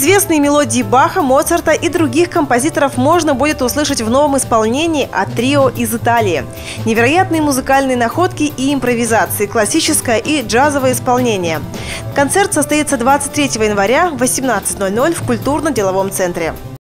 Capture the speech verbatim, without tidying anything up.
Известные мелодии Баха, Моцарта и других композиторов можно будет услышать в новом исполнении от трио из Италии. Невероятные музыкальные находки и импровизации, классическое и джазовое исполнение. Концерт состоится двадцать третьего января в восемнадцать ноль ноль в культурно-деловом центре.